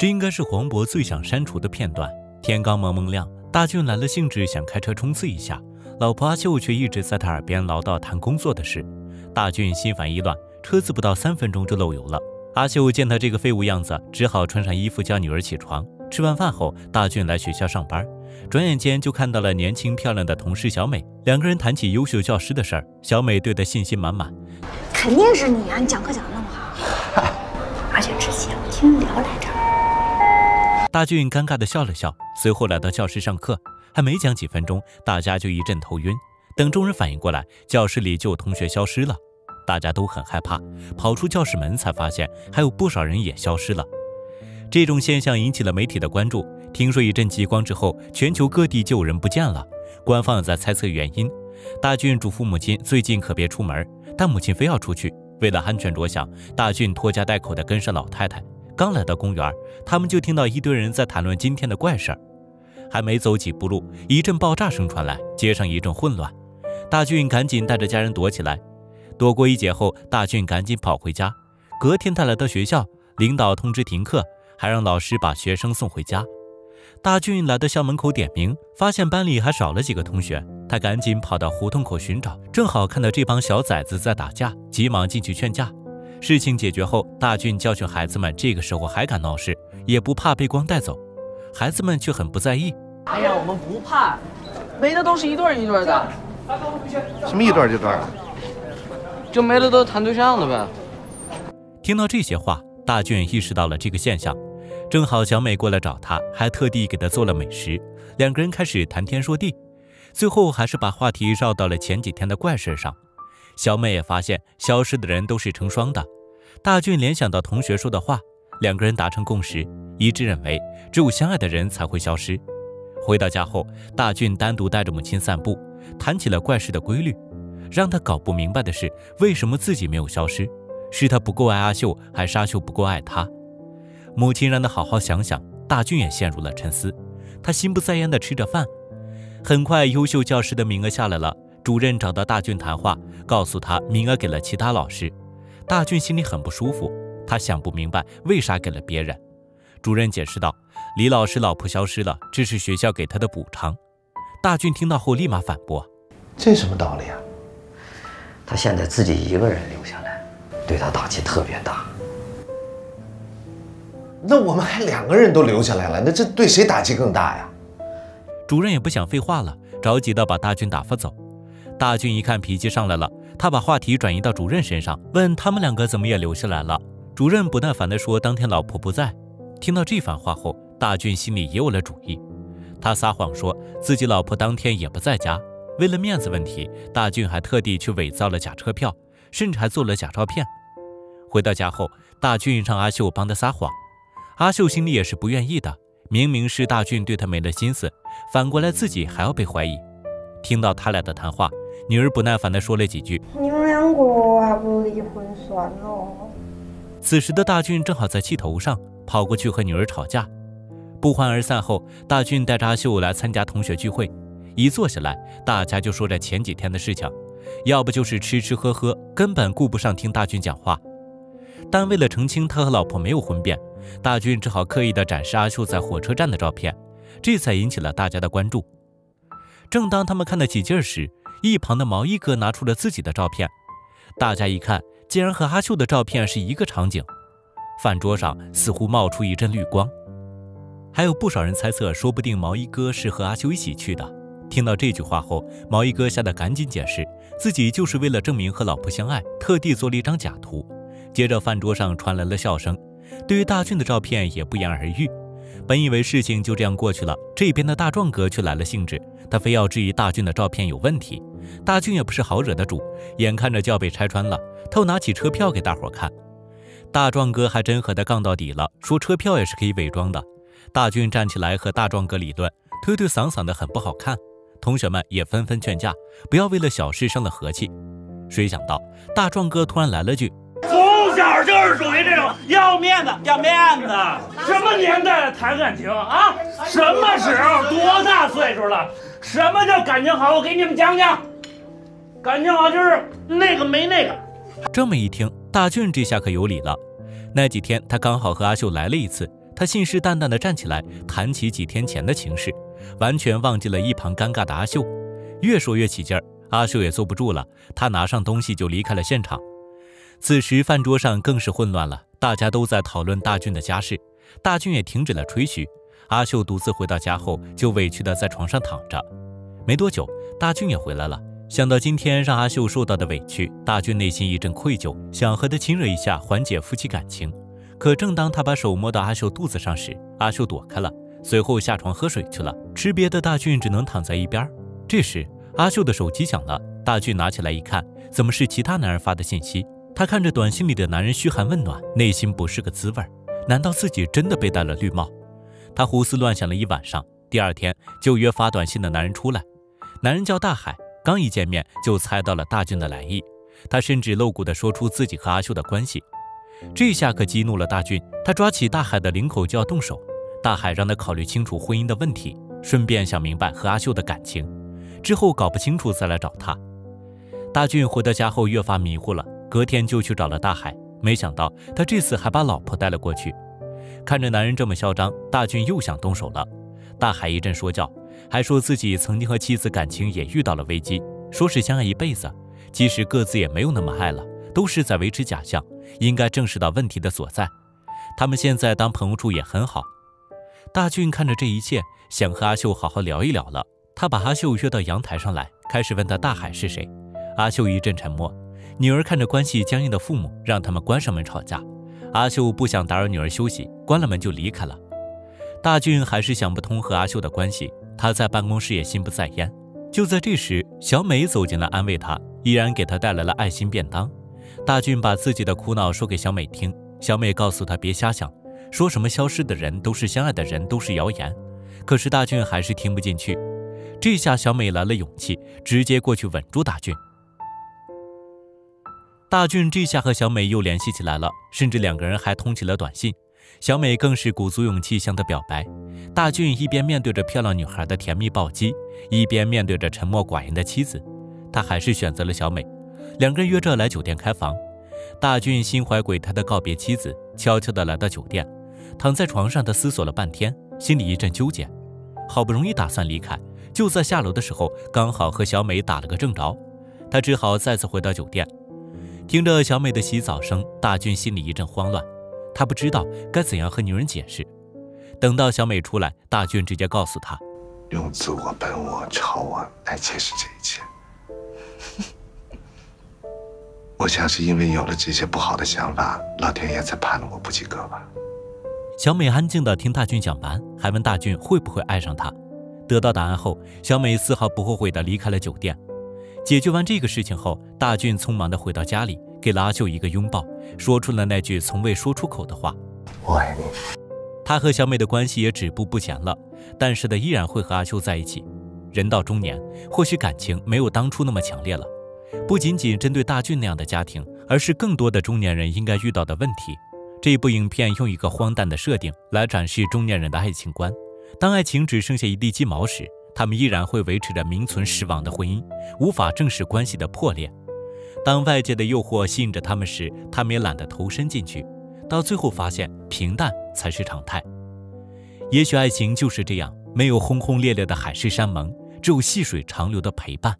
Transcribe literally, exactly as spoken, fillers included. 这应该是黄渤最想删除的片段。天刚蒙蒙亮，大俊来了兴致，想开车冲刺一下，老婆阿秀却一直在他耳边唠叨谈工作的事。大俊心烦意乱，车子不到三分钟就漏油了。阿秀见他这个废物样子，只好穿上衣服叫女儿起床。吃完饭后，大俊来学校上班，转眼间就看到了年轻漂亮的同事小美。两个人谈起优秀教师的事儿，小美对他信心满满：“肯定是你啊，你讲课讲得那么好。而且之前我听你聊来着。”大俊尴尬地笑了笑，随后来到教室上课。还没讲几分钟，大家就一阵头晕。等众人反应过来，教室里就有同学消失了，大家都很害怕，跑出教室门才发现还有不少人也消失了。这种现象引起了媒体的关注。听说一阵极光之后，全球各地就有人不见了，官方也在猜测原因。大俊嘱咐母亲最近可别出门，但母亲非要出去。为了安全着想，大俊拖家带口地跟上老太太。刚来到公园，他们就听到一堆人在谈论今天的怪事儿。还没走几步路，一阵爆炸声传来，街上一阵混乱。大俊赶紧带着家人躲起来。躲过一劫后，大俊赶紧跑回家。隔天他来到学校，领导通知停课，还让老师把学生送回家。大俊来到校门口点名，发现班里还少了几个同学，他赶紧跑到胡同口寻找，正好看到这帮小崽子在打架，急忙进去劝架。事情解决后，大俊教训孩子们这个时候还敢闹事，也不怕被光带走。孩子们却很不在意：“哎呀，我们不怕，没的都是一对一对的。”“什么一对一对的？”“就没的都谈对象的呗。”听到这些话，大俊意识到了这个现象。正好小美过来找他，还特地给他做了美食，两个人开始谈天说地，最后还是把话题绕到了前几天的怪事上。小美也发现消失的人都是成双的，大俊联想到同学说的话，两个人达成共识，一致认为只有相爱的人才会消失。回到家后，大俊单独带着母亲散步，谈起了怪事的规律。让他搞不明白的是，为什么自己没有消失？是他不够爱阿秀，还是阿秀不够爱他？母亲让他好好想想，大俊也陷入了沉思。他心不在焉地吃着饭。很快，优秀教师的名额下来了，主任找到大俊谈话，告诉他名额给了其他老师。大俊心里很不舒服，他想不明白为啥给了别人。主任解释道：“李老师老婆消失了，这是学校给他的补偿。”大俊听到后立马反驳：“这什么道理啊？他现在自己一个人留下来，对他打击特别大。”“那我们还两个人都留下来了，那这对谁打击更大呀？”主任也不想废话了，着急的把大俊打发走。大俊一看脾气上来了，他把话题转移到主任身上，问他们两个怎么也留下来了。主任不耐烦地说当天老婆不在。听到这番话后，大俊心里也有了主意。他撒谎说自己老婆当天也不在家。为了面子问题，大俊还特地去伪造了假车票，甚至还做了假照片。回到家后，大俊让阿秀帮他撒谎。阿秀心里也是不愿意的，明明是大俊对他没了心思，反过来自己还要被怀疑。听到他俩的谈话，女儿不耐烦地说了几句：“你们两个还不离婚算了。”此时的大俊正好在气头上，跑过去和女儿吵架。不欢而散后，大俊带着阿秀来参加同学聚会。一坐下来，大家就说着前几天的事情，要不就是吃吃喝喝，根本顾不上听大俊讲话。但为了澄清他和老婆没有婚变，大俊只好刻意地展示阿秀在火车站的照片，这才引起了大家的关注。正当他们看得起劲儿时，一旁的毛衣哥拿出了自己的照片，大家一看，竟然和阿秀的照片是一个场景。饭桌上似乎冒出一阵绿光，还有不少人猜测，说不定毛衣哥是和阿秀一起去的。听到这句话后，毛衣哥吓得赶紧解释，自己就是为了证明和老婆相爱，特地做了一张假图。接着饭桌上传来了笑声，对于大俊的照片也不言而喻。本以为事情就这样过去了，这边的大壮哥却来了兴致，他非要质疑大俊的照片有问题。大俊也不是好惹的主，眼看着就要被拆穿了，他又拿起车票给大伙看。大壮哥还真和他杠到底了，说车票也是可以伪装的。大俊站起来和大壮哥理论，推推搡搡的很不好看。同学们也纷纷劝架，不要为了小事伤了和气。谁想到大壮哥突然来了句：“从小就是属于这种要面子要面子，什么年代了谈感情啊？什么时候多大岁数了？什么叫感情好？我给你们讲讲，感情好就是那个没那个。”这么一听，大俊这下可有理了。那几天他刚好和阿秀来了一次，他信誓旦旦地站起来，谈起几天前的情事，完全忘记了一旁尴尬的阿秀。越说越起劲儿，阿秀也坐不住了，他拿上东西就离开了现场。此时饭桌上更是混乱了，大家都在讨论大俊的家事，大俊也停止了吹嘘。阿秀独自回到家后，就委屈地在床上躺着。没多久，大俊也回来了。想到今天让阿秀受到的委屈，大俊内心一阵愧疚，想和她亲热一下，缓解夫妻感情。可正当他把手摸到阿秀肚子上时，阿秀躲开了，随后下床喝水去了。吃瘪的大俊只能躺在一边。这时，阿秀的手机响了，大俊拿起来一看，怎么是其他男人发的信息？他看着短信里的男人嘘寒问暖，内心不是个滋味。难道自己真的被戴了绿帽？他胡思乱想了一晚上。第二天，就约发短信的男人出来。男人叫大海。刚一见面就猜到了大俊的来意，他甚至露骨地说出自己和阿秀的关系，这下可激怒了大俊，他抓起大海的领口就要动手。大海让他考虑清楚婚姻的问题，顺便想明白和阿秀的感情，之后搞不清楚再来找他。大俊回到家后越发迷糊了，隔天就去找了大海，没想到他这次还把老婆带了过去。看着男人这么嚣张，大俊又想动手了。大海一阵说教，还说自己曾经和妻子感情也遇到了危机，说是相爱一辈子，其实各自也没有那么爱了，都是在维持假象，应该正视到问题的所在。他们现在当朋友处也很好。大俊看着这一切，想和阿秀好好聊一聊了。他把阿秀约到阳台上来，开始问他大海是谁。阿秀一阵沉默，女儿看着关系僵硬的父母，让他们关上门吵架。阿秀不想打扰女儿休息，关了门就离开了。大俊还是想不通和阿秀的关系，他在办公室也心不在焉。就在这时，小美走进来安慰他，依然给他带来了爱心便当。大俊把自己的苦恼说给小美听，小美告诉他别瞎想，说什么消失的人都是相爱的人都是谣言。可是大俊还是听不进去。这下小美来了勇气，直接过去吻住大俊。大俊这下和小美又联系起来了，甚至两个人还通起了短信。小美更是鼓足勇气向她表白。大俊一边面对着漂亮女孩的甜蜜暴击，一边面对着沉默寡言的妻子，他还是选择了小美。两个人约着来酒店开房。大俊心怀鬼胎的告别妻子，悄悄地来到酒店，躺在床上，他思索了半天，心里一阵纠结。好不容易打算离开，就在下楼的时候，刚好和小美打了个正着，他只好再次回到酒店。听着小美的洗澡声，大俊心里一阵慌乱。他不知道该怎样和女人解释。等到小美出来，大俊直接告诉她：“用自我、本我、超我来解释这一切。我想是因为有了这些不好的想法，老天爷才判了我不及格吧。”小美安静地听大俊讲完，还问大俊会不会爱上她。得到答案后，小美丝毫不后悔地离开了酒店。解决完这个事情后，大俊匆忙地回到家里，给了阿秀一个拥抱，说出了那句从未说出口的话：“我爱你。”他和小美的关系也止步不前了，但是他依然会和阿秀在一起。人到中年，或许感情没有当初那么强烈了，不仅仅针对大俊那样的家庭，而是更多的中年人应该遇到的问题。这部影片用一个荒诞的设定来展示中年人的爱情观：当爱情只剩下一地鸡毛时，他们依然会维持着名存实亡的婚姻，无法正视关系的破裂。当外界的诱惑吸引着他们时，他们也懒得投身进去，到最后发现平淡才是常态。也许爱情就是这样，没有轰轰烈烈的海誓山盟，只有细水长流的陪伴。